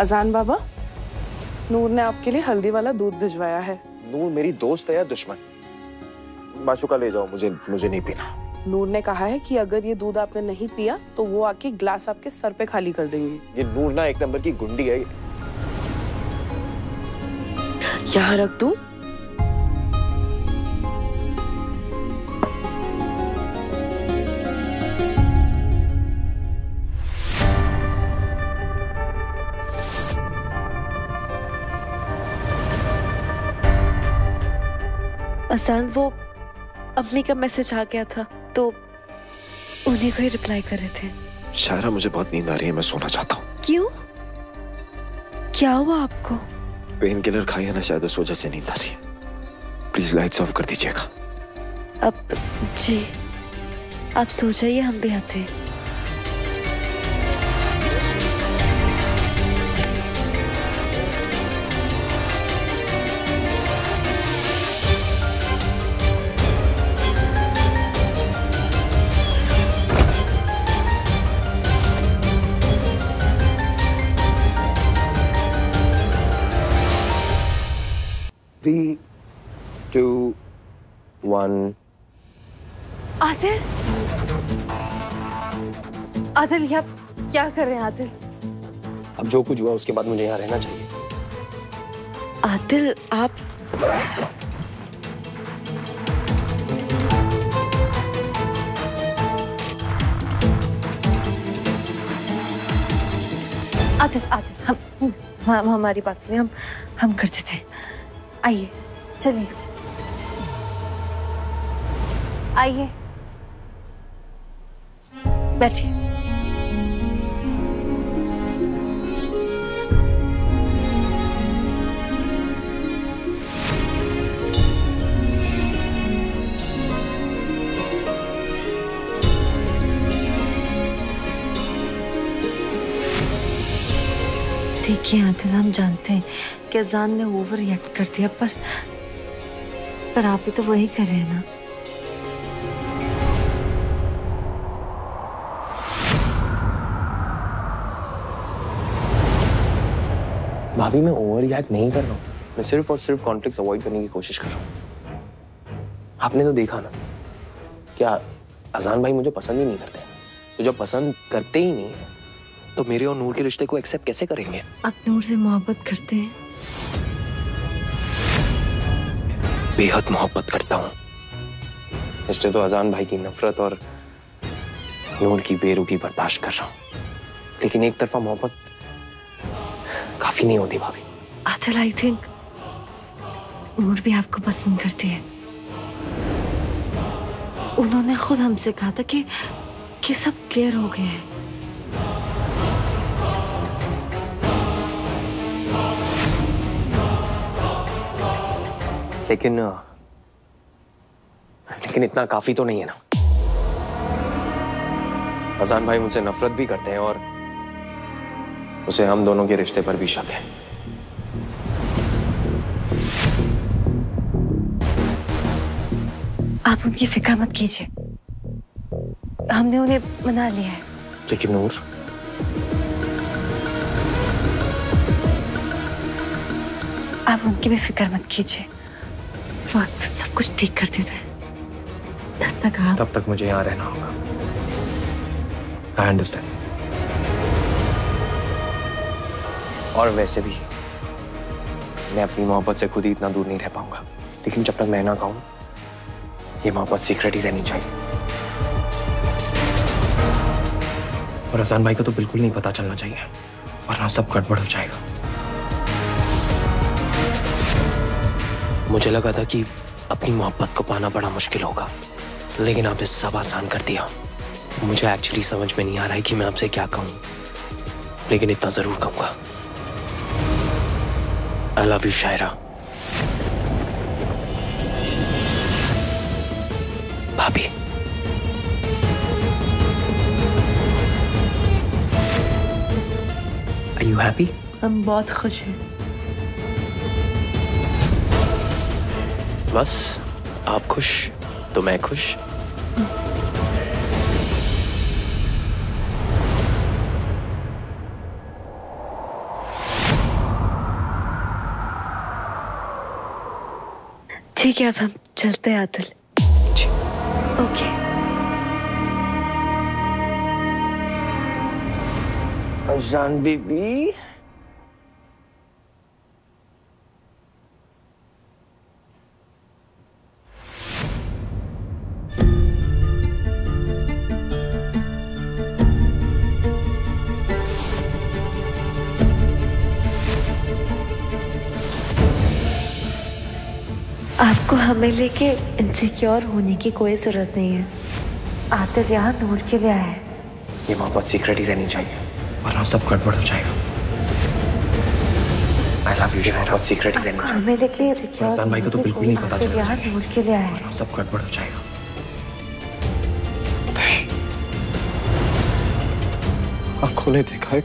अजान बाबा, नूर ने आपके लिए हल्दी वाला दूध भिजवाया है। नूर मेरी दोस्त है या दुश्मन? माशुका ले जाओ, मुझे नहीं पीना। नूर ने कहा है कि अगर ये दूध आपने नहीं पिया तो वो आके ग्लास आपके सर पे खाली कर देंगी। ये नूर ना एक नंबर की गुंडी है। यहाँ रख दूं? अजान, वो अम्मी का मैसेज आ गया था तो उन्हीं को ही रिप्लाई कर रहे थे। शायरा, मुझे बहुत नींद आ रही है, मैं सोना चाहता हूँ। क्यों, क्या हुआ आपको? पेन किलर खाई है ना, शायद उस वजह से नींद आ रही है। प्लीज लाइट्स ऑफ कर दीजिएगा। अब जी आप सो जाइए, हम भी आते हैं। आदिल, आदिल ये आप क्या कर रहे हैं? आदिल, अब जो कुछ हुआ उसके बाद मुझे यहाँ रहना चाहिए। आदिल आप, आदिल आदिल हम हमारी बात सुनिए, हम करते थे। आइए चलिए, आइए बैठिए। देखिए आदिल, हम जानते हैं कि अजान ने ओवर रिएक्ट कर दिया, पर आप ही तो वही कर रहे हैं ना। भाभी, मैं ओवर रिएक्ट नहीं कर रहा हूँ, मैं सिर्फ और सिर्फ कॉन्फ्लिक्ट्स अवॉइड करने की कोशिश कर रहा हूँ। आपने तो देखा ना, क्या अजान भाई मुझे पसंद ही नहीं करते। तो जब पसंद करते ही नहीं है तो मेरे और नूर के रिश्ते को एक्सेप्ट कैसे करेंगे? आप नूर से मोहब्बत करते हैं? बेहद मोहब्बत करता हूँ, इससे तो अजान भाई की नफरत और नूर की बेरुखी बर्दाश्त कर रहा हूँ, लेकिन एक तरफा मोहब्बत काफी नहीं होती भाभी। आदिल, आई थिंक नूर भी आपको पसंद करती है। उन्होंने खुद हमसे कहा था कि सब क्लियर हो गया है। लेकिन इतना काफी तो नहीं है ना। अजान भाई मुझसे नफरत भी करते हैं और उसे हम दोनों के रिश्ते पर भी शक है। आप उनकी फिक्र मत कीजिए, हमने उन्हें मना लिया है। लेकिन नूर, आप उनकी भी फिक्र मत कीजिए, वक्त सब कुछ ठीक कर देता है। तब तक मुझे यहाँ रहना होगा। I understand. और वैसे भी मैं अपनी मोहब्बत से खुद ही इतना दूर नहीं रह पाऊंगा, लेकिन जब तक मैं ना कहूँ ये मोहब्बत सीक्रेट ही रहनी चाहिए। और अजान भाई को तो बिल्कुल नहीं पता चलना चाहिए, वरना सब गड़बड़ हो जाएगा। मुझे लगा था कि अपनी मोहब्बत को पाना बड़ा मुश्किल होगा, लेकिन आपने सब आसान कर दिया। मुझे एक्चुअली समझ में नहीं आ रहा है कि मैं आपसे क्या कहूँ, लेकिन इतना जरूर कहूँगा, I love you, शायरा। भाभी, Are you happy? हम बहुत खुश हैं। बस आप खुश तो मैं खुश। ठीक है, अब हम चलते हैं आदिल। ओके। अजान बीबी, आपको हमें लेके इनसिक्योर होने की कोई जरूरत नहीं है। आदिल यहाँ नूर के लिए आया है। ये मोहब्बत सीक्रेट ही रहनी चाहिए, वरना सब गड़बड़ हो जाएगा। I love you, Shayra, secret ही रहनी चाहिए। हमें लेके इनसिक्योर होने भाई को तो बिल्कुल नहीं पता चला। यहाँ नूर के लिए आया है, वरना सब गड़बड़ हो जाएगा। आँखों ने देखा है,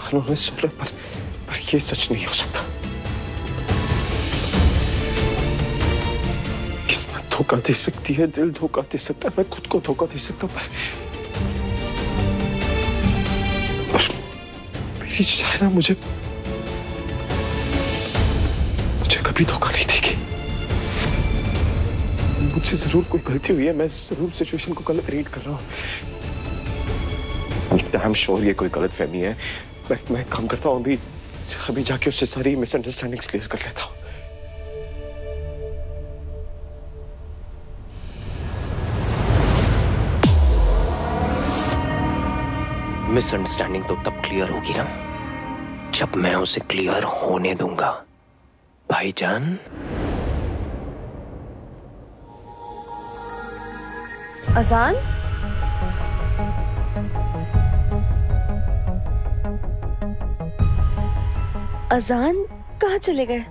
कानों ने सुना, पर ये सच नहीं हो सकता। धोखा दे सकती है, दिल धोखा दे सकता है, मैं खुद को धोखा दे सकता हूँ, पर मेरी शायरा मुझे कभी धोखा नहीं देगी। मुझसे जरूर कोई गलती हुई है, मैं जरूर सिचुएशन को गलत रीड कर रहा हूँ। आई एम श्योर ये कोई गलत फहमी है। मैं काम करता हूँ, अभी जाके उससे सारी मिसअंडरस्टैंडिंग क्लियर कर लेता हूँ। मिसअंडरस्टैंडिंग तो तब क्लियर होगी ना जब मैं उसे क्लियर होने दूंगा। भाईजान, अजान, अजान कहाँ चले गए?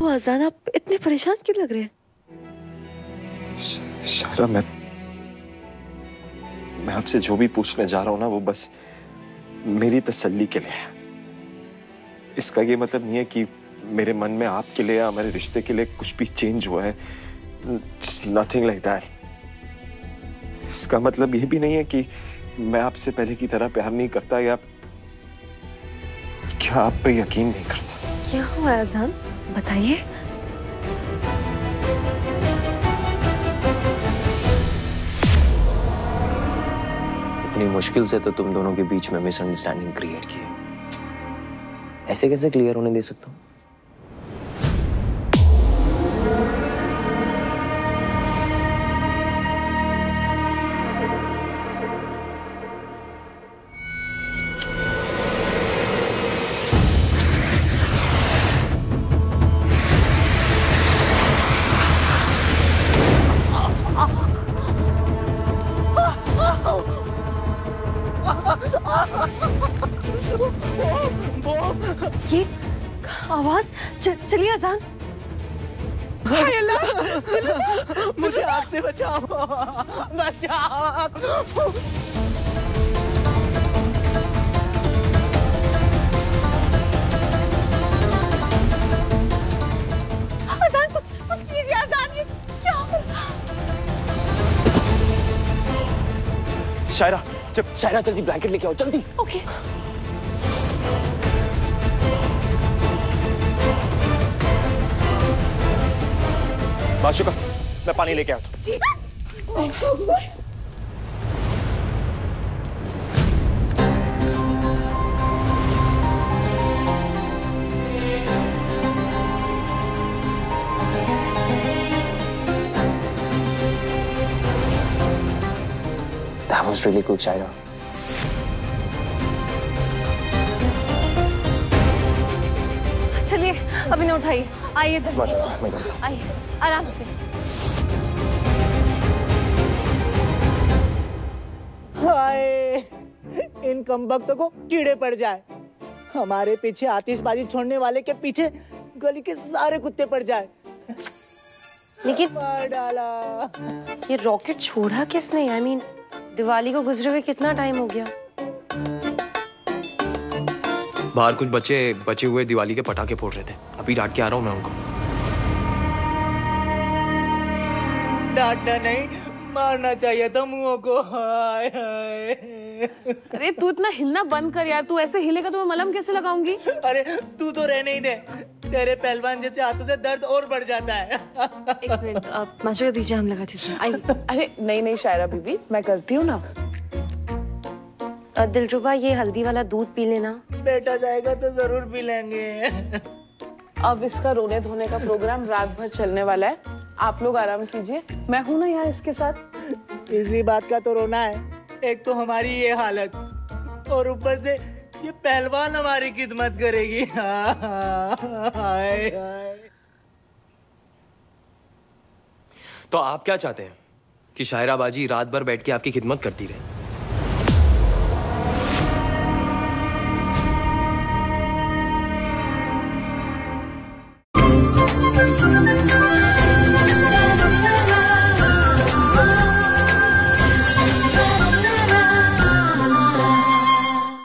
वो अजान, आप इतने परेशान क्यों लग रहे हैं? शायरा, मैं आपसे जो भी पूछने जा रहा हूँ ना, वो बस मेरी तसल्ली के लिए है। इसका ये मतलब नहीं है कि मेरे मन में आपके लिए या हमारे रिश्ते के लिए कुछ भी चेंज हुआ है। Nothing like that. इसका मतलब ये भी नहीं है कि मैं आपसे पहले की तरह प्यार नहीं करता या क्या आप पे यकीन नहीं करता। क्या हुआ अजान, बताइए। इतनी मुश्किल से तो तुम दोनों के बीच में मिसअंडरस्टैंडिंग क्रिएट की है, ऐसे कैसे क्लियर होने दे सकता हूँ? ये आवाज, चलिए अजान। हाय अल्लाह, मुझे आग से बचाओ, बचाओ। शायरा, शायरा जल्दी ब्लैंकेट लेके आओ, जल्दी। ओके। माशुका, मैं पानी लेके आता हूँ। That was really good, Shayra. चलिए, अभी नोट आई, आइए इधर, आइए आराम से। हाय, इन कमबख्तों को कीड़े पड़ जाए। हमारे पीछे आतिशबाजी छोड़ने वाले के पीछे गली के सारे कुत्ते पड़ जाए। लेकिन डाला ये रॉकेट छोड़ा किसने? आई मीन, दिवाली को गुजरे हुए कितना टाइम हो गया। बाहर कुछ बच्चे बचे हुए दिवाली के पटाखे फोड़ रहे थे, अभी डांट के आ रहा हूँ मैं उनको। डांटना नहीं, मारना चाहिए था मुंह को। हाय हाय। अरे तू इतना हिलना बंद कर यार, तू ऐसे हिलेगा तो मैं मलहम कैसे लगाऊंगी? अरे तू तो रहने ही दे, तेरे पहलवान जैसे हाथों से दर्द और बढ़ जाता है। एक मिनट आप माजरा दीजिए, हम लगाती हैं। अरे नहीं नहीं शायरा बीबी, मैं करती हूँ ना। दिलरुबा ये हल्दी वाला दूध पी लेना, बेटा जाएगा तो जरूर पी लेंगे। अब इसका रोने धोने का प्रोग्राम रात भर चलने वाला है, आप लोग आराम कीजिए, मैं हूँ ना यहाँ इसके साथ। इसी बात का तो रोना है, एक तो हमारी ये हालत और ऊपर से ये पहलवान हमारी खिदमत करेगी। हाय हाय। तो आप क्या चाहते हैं कि शायरा बाजी रात भर बैठ के आपकी खिदमत करती रहे?